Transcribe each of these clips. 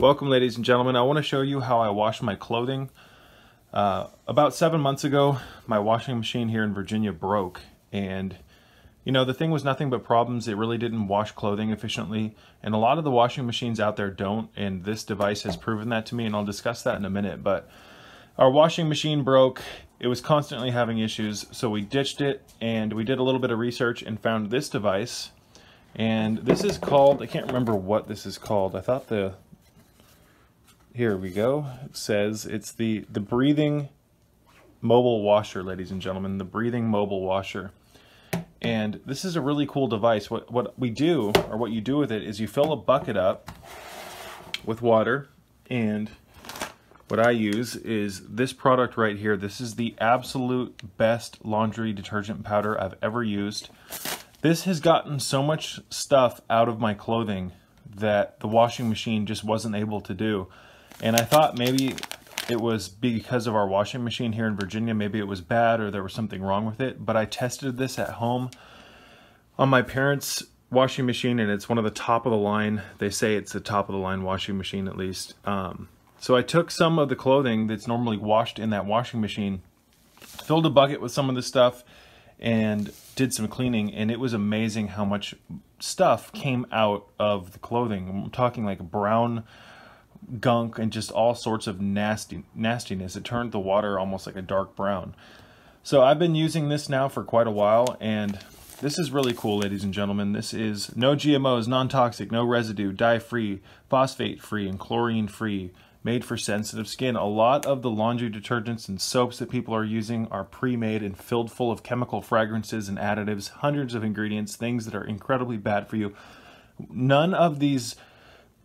Welcome, ladies and gentlemen. I want to show you how I wash my clothing. About 7 months ago, my washing machine here in Virginia broke, and you know, the thing was nothing but problems. It really didn't wash clothing efficiently, and a lot of the washing machines out there don't, and this device has proven that to me, and I'll discuss that in a minute. But our washing machine broke. It was constantly having issues, so we ditched it, and we did a little bit of research and found this device. And this is called, I can't remember what this is called. I thought the, here we go. It says it's the Breathing Mobile Washer, ladies and gentlemen, the Breathing Mobile Washer. And this is a really cool device. What we do, or what you do with it, is you fill a bucket up with water, and what I use is this product right here. This is the absolute best laundry detergent powder I've ever used. This has gotten so much stuff out of my clothing that the washing machine just wasn't able to do. And I thought maybe it was because of our washing machine here in Virginia, maybe it was bad or there was something wrong with it. But I tested this at home on my parents' washing machine, and it's one of the top of the line. They say it's the top of the line washing machine, at least. So I took some of the clothing that's normally washed in that washing machine, filled a bucket with some of the stuff, and did some cleaning, and it was amazing how much stuff came out of the clothing. I'm talking like brown gunk and just all sorts of nastiness. It turned the water almost like a dark brown. So I've been using this now for quite a while, and this is really cool, ladies and gentlemen. This is no GMOs, non-toxic, no residue, dye-free, phosphate-free, and chlorine-free. Made for sensitive skin. A lot of the laundry detergents and soaps that people are using are pre-made and filled full of chemical fragrances and additives, hundreds of ingredients, things that are incredibly bad for you. None of these,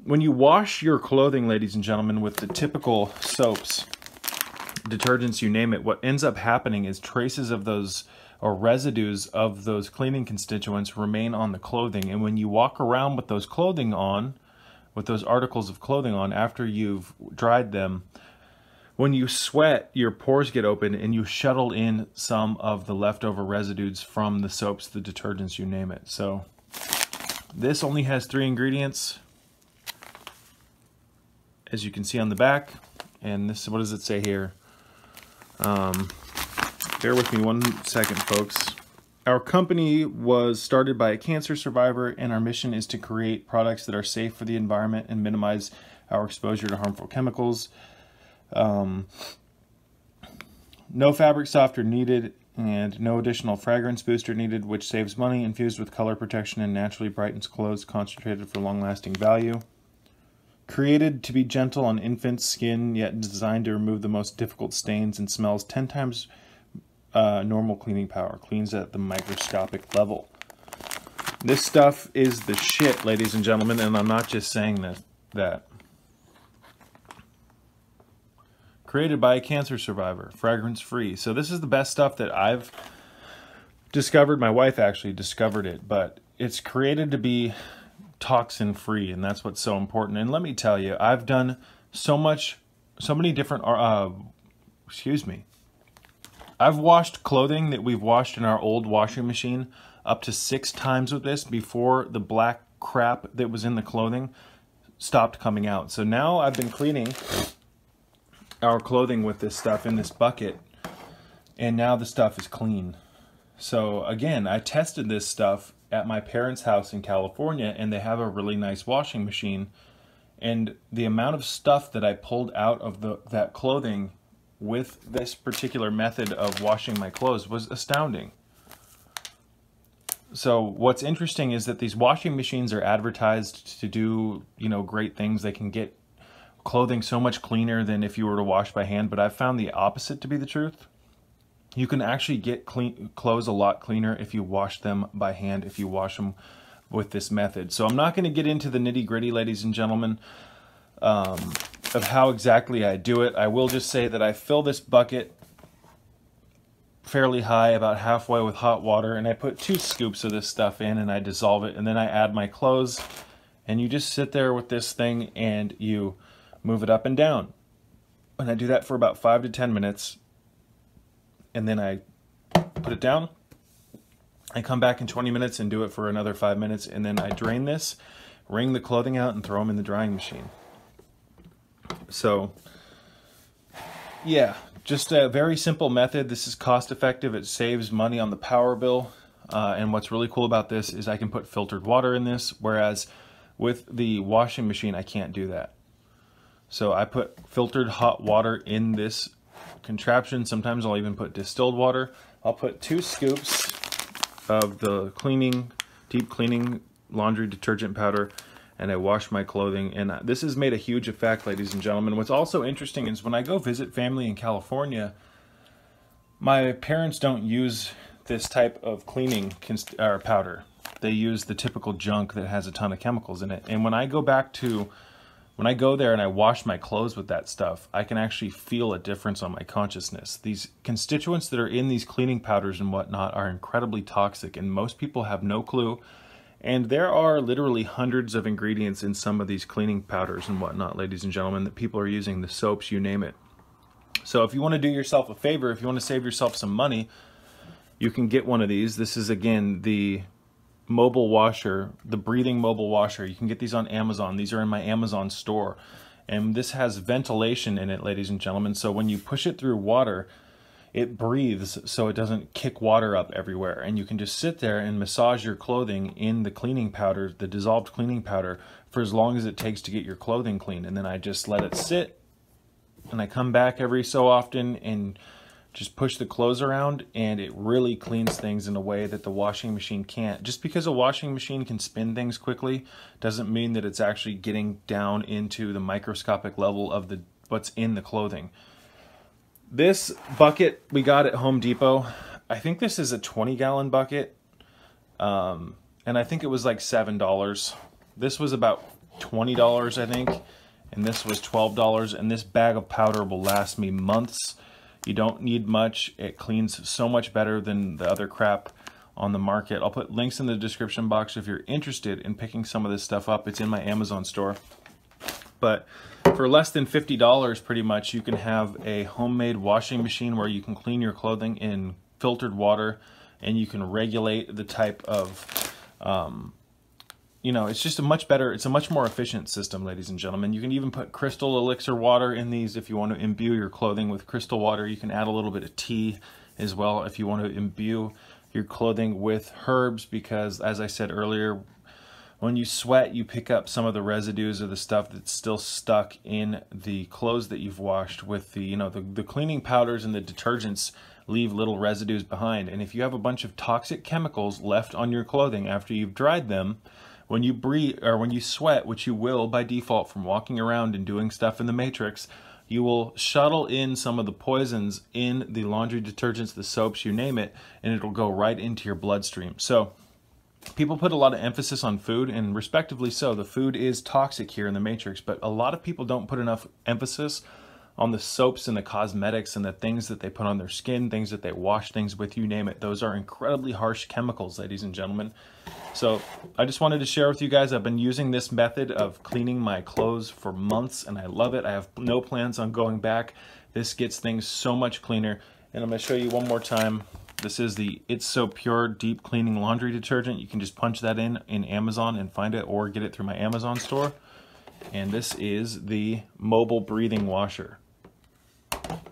when you wash your clothing, ladies and gentlemen, with the typical soaps, detergents, you name it, what ends up happening is traces of those, or residues of those cleaning constituents, remain on the clothing. And when you walk around with those clothing on, with those articles of clothing on, after you've dried them, when you sweat, your pores get open and you shuttle in some of the leftover residues from the soaps, the detergents, you name it. So this only has 3 ingredients, as you can see on the back. And this, what does it say here? Bear with me one second, folks. Our company was started by a cancer survivor, and our mission is to create products that are safe for the environment and minimize our exposure to harmful chemicals. No fabric softener needed, and no additional fragrance booster needed, which saves money, infused with color protection and naturally brightens clothes, concentrated for long-lasting value. Created to be gentle on infant's skin, yet designed to remove the most difficult stains and smells, 10 times normal cleaning power, cleans at the microscopic level. This stuff is the shit, ladies and gentlemen, and I'm not just saying that. Created by a cancer survivor, fragrance free. So this is the best stuff that I've discovered. My wife actually discovered it, but it's created to be toxin free, and that's what's so important. And let me tell you, I've done so many different, I've washed clothing that we've washed in our old washing machine up to 6 times with this before the black crap that was in the clothing stopped coming out. So now I've been cleaning our clothing with this stuff in this bucket, and now the stuff is clean. So again, I tested this stuff at my parents' house in California, and they have a really nice washing machine. And the amount of stuff that I pulled out of that clothing with this particular method of washing my clothes was astounding. So what's interesting is that these washing machines are advertised to do, you know, great things. They can get clothing so much cleaner than if you were to wash by hand, but I've found the opposite to be the truth. You can actually get clothes a lot cleaner if you wash them by hand, if you wash them with this method. So I'm not going to get into the nitty-gritty, ladies and gentlemen, of how exactly I do it. I will just say that I fill this bucket fairly high, about halfway, with hot water, and I put 2 scoops of this stuff in, and I dissolve it, and then I add my clothes, and you just sit there with this thing and you move it up and down. And I do that for about 5 to 10 minutes, and then I put it down. I come back in 20 minutes and do it for another 5 minutes, and then I drain this, wring the clothing out, and throw them in the drying machine. So yeah, just a very simple method. This is cost effective. It saves money on the power bill. And what's really cool about this is I can put filtered water in this, whereas with the washing machine, I can't do that. So I put filtered hot water in this contraption. Sometimes I'll even put distilled water. I'll put 2 scoops of the deep cleaning laundry detergent powder, and I wash my clothing. And this has made a huge effect, ladies and gentlemen. What's also interesting is when I go visit family in California, my parents don't use this type of cleaning powder. They use the typical junk that has a ton of chemicals in it. And when I go back to, when I go there and I wash my clothes with that stuff, I can actually feel a difference on my consciousness. These constituents that are in these cleaning powders and whatnot are incredibly toxic, and most people have no clue. And there are literally hundreds of ingredients in some of these cleaning powders and whatnot, ladies and gentlemen, that people are using, the soaps, you name it. So if you want to do yourself a favor, if you want to save yourself some money, you can get one of these. This is, again, the mobile washer, the Breathing Mobile Washer. You can get these on Amazon. These are in my Amazon store. And this has ventilation in it, ladies and gentlemen. So when you push it through water, it breathes so it doesn't kick water up everywhere. And you can just sit there and massage your clothing in the cleaning powder, the dissolved cleaning powder, for as long as it takes to get your clothing clean. And then I just let it sit, and I come back every so often and just push the clothes around, and it really cleans things in a way that the washing machine can't. Just because a washing machine can spin things quickly doesn't mean that it's actually getting down into the microscopic level of the what's in the clothing. This bucket we got at Home Depot. I think this is a 20-gallon bucket, and I think it was like $7. This was about $20, I think, and this was $12, and this bag of powder will last me months. You don't need much. It cleans so much better than the other crap on the market. I'll put links in the description box if you're interested in picking some of this stuff up. It's in my Amazon store. But for less than $50, pretty much, you can have a homemade washing machine where you can clean your clothing in filtered water, and you can regulate the type of, you know, it's just a much better, it's a much more efficient system, ladies and gentlemen. You can even put crystal elixir water in these if you want to imbue your clothing with crystal water. You can add a little bit of tea as well if you want to imbue your clothing with herbs, because as I said earlier, when you sweat, you pick up some of the residues of the stuff that's still stuck in the clothes that you've washed with the, you know, the cleaning powders and the detergents leave little residues behind. And if you have a bunch of toxic chemicals left on your clothing after you've dried them, when you breathe, or when you sweat, which you will by default from walking around and doing stuff in the matrix, you will shuttle in some of the poisons in the laundry detergents, the soaps, you name it, and it'll go right into your bloodstream. So people put a lot of emphasis on food, and respectively so. The food is toxic here in the matrix, but a lot of people don't put enough emphasis on the soaps and the cosmetics and the things that they put on their skin, things that they wash things with, you name it. Those are incredibly harsh chemicals, ladies and gentlemen. So I just wanted to share with you guys, I've been using this method of cleaning my clothes for months, and I love it. I have no plans on going back. This gets things so much cleaner. And I'm gonna show you one more time. This is the It's So Pure Deep Cleaning Laundry Detergent. You can just punch that in Amazon and find it, or get it through my Amazon store. And this is the Mobile Breathing Washer.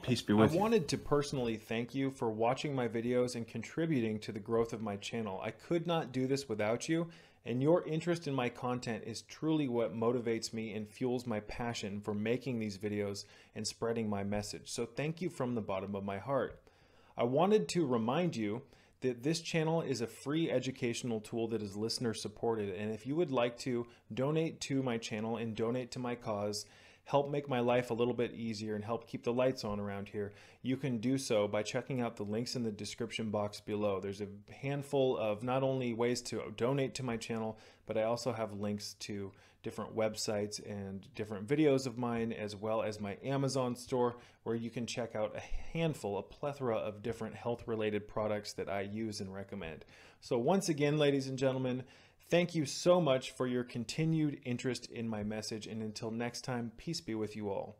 Peace be with you. I wanted to personally thank you for watching my videos and contributing to the growth of my channel. I could not do this without you, and your interest in my content is truly what motivates me and fuels my passion for making these videos and spreading my message. So thank you from the bottom of my heart. I wanted to remind you that this channel is a free educational tool that is listener supported, and if you would like to donate to my channel and donate to my cause, help make my life a little bit easier and help keep the lights on around here, you can do so by checking out the links in the description box below. There's a handful of not only ways to donate to my channel, but I also have links to different websites and different videos of mine, as well as my Amazon store, where you can check out a plethora of different health-related products that I use and recommend. So once again, ladies and gentlemen, thank you so much for your continued interest in my message, and until next time, peace be with you all.